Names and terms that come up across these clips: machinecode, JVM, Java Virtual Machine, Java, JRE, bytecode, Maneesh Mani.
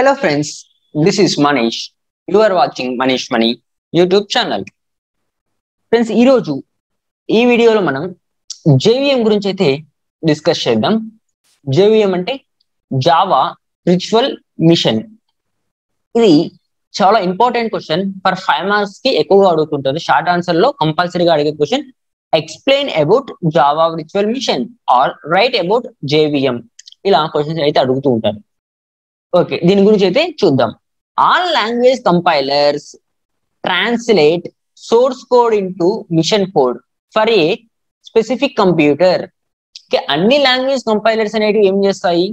Hello friends, this is Maneesh. You are watching Maneesh Mani YouTube channel. Friends, ee roju ee video lo manam JVM gurinchi aithe discuss chedam. JVM ante Java Virtual Machine. Idi chala important question for 5 marks ki ekkuva adugutuntaru. Short answer lo compulsory ga adige question. Explain about Java Virtual Machine or write about JVM. Ila questions aithe adugutu untaru. Okay, din gurinchi aithe chuddam. All language compilers translate source code into mission code for a specific computer. Ke anni language compilers anedi em chestayi,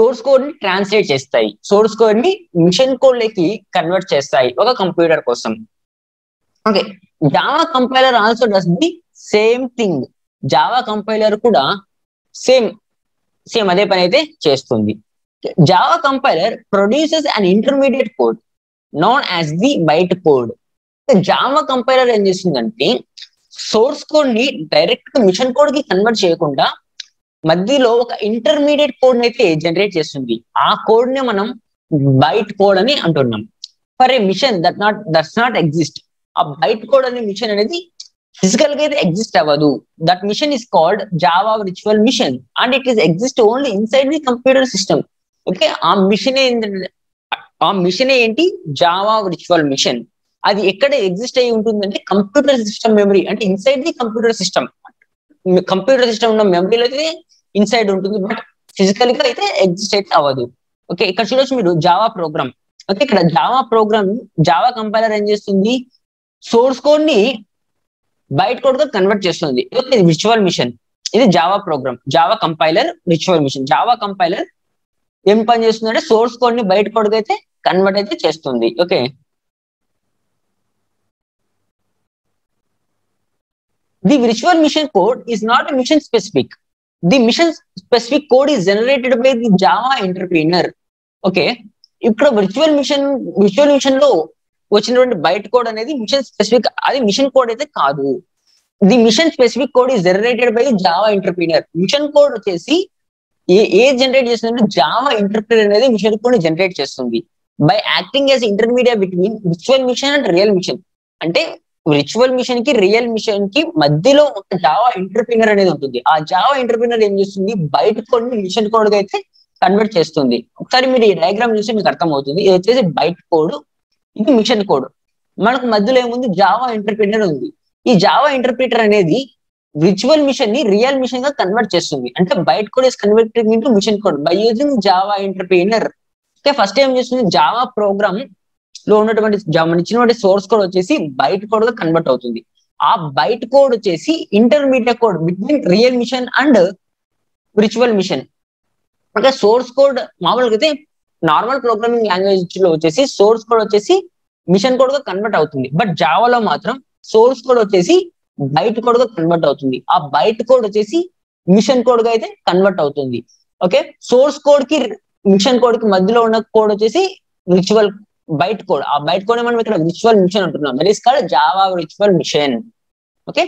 source code ni translate chestayi, source code ni mission code leki convert chestayi oka computer kosam. Okay, Java compiler also does the same thing. Java compiler kuda same ade pani aithe chestundi. Java compiler produces an intermediate code known as the bytecode. The Java compiler em chestundante source code ni direct mission code ki convert cheyakunda madhilo oka intermediate code ni aithe generate chestundi. Aa code ne manam bytecode ani antunnam. For a mission that does not exist, a bytecode ani mission anedi physical ga ite exist avadu. That mission is called Java Virtual Machine and it is exist only inside the computer system. Okay, ఆ machine ఏంటి Java virtual machine. అది ఎక్కడ exist అయ్యి ఉంటుందంటే computer system memory, అంటే inside the computer system ఉన్న మెమరీలో అయితే ఇన్సైడ్ ఉంటుంది, బట్ ఫిజికల్ గా అయితే ఎగ్జిస్ట్ అయితే అవ్వదు. ఓకే, ఇక్కడ చూడొచ్చు మీరు జావా ప్రోగ్రామ్. ఓకే, ఇక్కడ జావా ప్రోగ్రామ్ జావా కంపైలర్ ఏం చేస్తుంది, సోర్స్ కోడ్ ని బైట్ కోడ్ గా కన్వర్ట్ చేస్తుంది. ఇది విర్చువల్ మిషన్, ఇది Java program. Java compiler virtual machine. Java compiler ఏం పని చేస్తుందంటే సోర్స్ కోడ్ ని బయట కోడ్ అయితే కన్వర్ట్ అయితే చేస్తుంది. Okay, the virtual machine code is not machine specific. The machine specific code is generated by the Java interpreter. Okay, ఇక్కడ virtual machine లో వచ్చినటువంటి బయట కోడ్ అనేది మిషన్ స్పెసిఫిక్, అది మిషన్ కోడ్ అయితే కాదు. The machine specific code is generated by the Java interpreter. Machine code వచ్చేసి ఏ జనరేట్ చేస్తుందంటే జావా ఇంటర్ప్రీనర్ అనేది మిషన్ కోడ్ ని జనరేట్ చేస్తుంది. By acting as intermediate between virtual machine and real machine. అంటే విర్చువల్ మిషన్ కి రియల్ మిషన్ కి మధ్యలో ఒక జావా ఇంటర్ప్రీనర్ అనేది ఉంటుంది. ఆ జావా ఇంటర్ప్రీనర్ ఏం చేస్తుంది, బైట్ కోడ్ ని మిషన్ కోడ్ గా అయితే కన్వర్ట్ చేస్తుంది. ఒకసారి మీరు ఈ డయాగ్రామ్ చూస్తే మీకు అర్థం అవుతుంది. ఇది వచ్చేసి బైట్ కోడ్, ఇది మిషన్ కోడ్. మనకు మధ్యలో ఏముంది, జావా ఇంటర్ప్రీనర్ ఉంది. ఈ జావా ఇంటర్ప్రీటర్ అనేది విర్చువల్ మిషన్ ని రియల్ మిషన్ గా కన్వర్ట్ చేస్తుంది. అంటే byte code is converting into machine code by using Java interpreter. అంటే ఫస్ట్ ఏం చేస్తుంది, జావా ప్రోగ్రామ్ లో ఉన్నటువంటి ఇచ్చినటువంటి సోర్స్ కోడ్ వచ్చేసి బైట్ కోడ్ గా కన్వర్ట్ అవుతుంది. ఆ బైట్ కోడ్ వచ్చేసి intermediate code between real machine and virtual machine. అంటే సోర్స్ కోడ్ మామూలుగా అయితే నార్మల్ ప్రోగ్రామింగ్ లాంగ్వేజ్ లో వచ్చేసి సోర్స్ కోడ్ వచ్చేసి మిషన్ కోడ్ గా కన్వర్ట్ అవుతుంది. బట్ జావాలో మాత్రం సోర్స్ కోడ్ వచ్చేసి బైట్ కోడ్ గా కన్వర్ట్ అవుతుంది. ఆ బైట్ కోడ్ వచ్చేసి మిషన్ కోడ్ గా అయితే కన్వర్ట్ అవుతుంది. ఓకే, సోర్స్ కోడ్ కి మిషన్ కోడ్ కి మధ్యలో ఉన్న కోడ్ వచ్చేసి విర్చువల్ బైట్ కోడ్. ఆ బైట్ కోడ్ మనం ఇక్కడ విర్చువల్ మిషన్ అంటున్నాం. That is called Java virtual machine. Okay,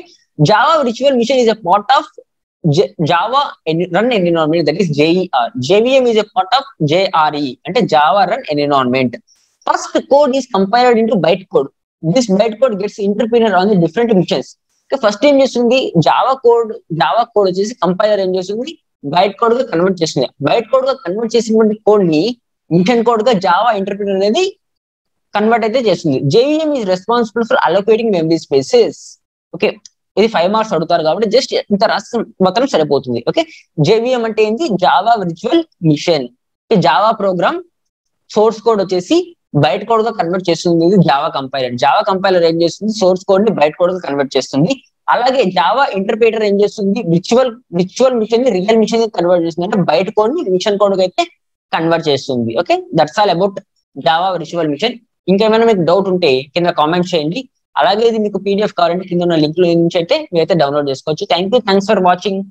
Java virtual machine is a part of Java run environment, that is JER. JVM is a part of JRE, అంటే Java run environment. First code is compiled into byte code. This byte code gets ఇంటర్ప్రీనర్ on the different machines. First ఏం చేస్తుంది, Java code వచ్చేసి compiler ఏం చేస్తుంది, byte code గా convert చేస్తుంది. Byte code గా convert చేసినటువంటి కోడ్ ని మిషన్ కోడ్ గా జావా ఇంటర్ప్రీనర్ అనేది కన్వర్ట్ అయితే చేస్తుంది. JVM is responsible for allocating memory spaces. Okay, ఇది 5 మార్క్స్ అడుగుతారు కాబట్టి జస్ట్ ఇంత రాష్ట్రం మాత్రం సరిపోతుంది. ఓకే, JVM అంటే ఏంటి, Java virtual machine. Java program source code వచ్చేసి బైట్ కోడ్ గా కన్వర్ట్ చేస్తుంది. జావా కంపైలర్, ఏం చేస్తుంది, సోర్స్ కోడ్ ని బైట్ కోడ్ గా కన్వర్ట్ చేస్తుంది. అలాగే జావా ఇంటర్ప్రీటర్ ఏం చేస్తుంది, విర్చువల్ మిషన్ ని రియల్ మిషన్ గా కన్వర్ట్ చేస్తుంది. అంటే బైట్ కోడ్ ని మిషన్ కోడ్ గా అయితే కన్వర్ట్ చేస్తుంది. Okay, that's all about Java virtual machine. ఇంకేమైనా మీకు డౌట్ ఉంటే కింద కామెంట్ చేయండి. అలాగే ఇది మీకు PDF కావాలంటే కింద ఉన్న లింక్ లో నుంచి అయితే మీరైతే డౌన్లోడ్ చేసుకోవచ్చు. Thanks for watching.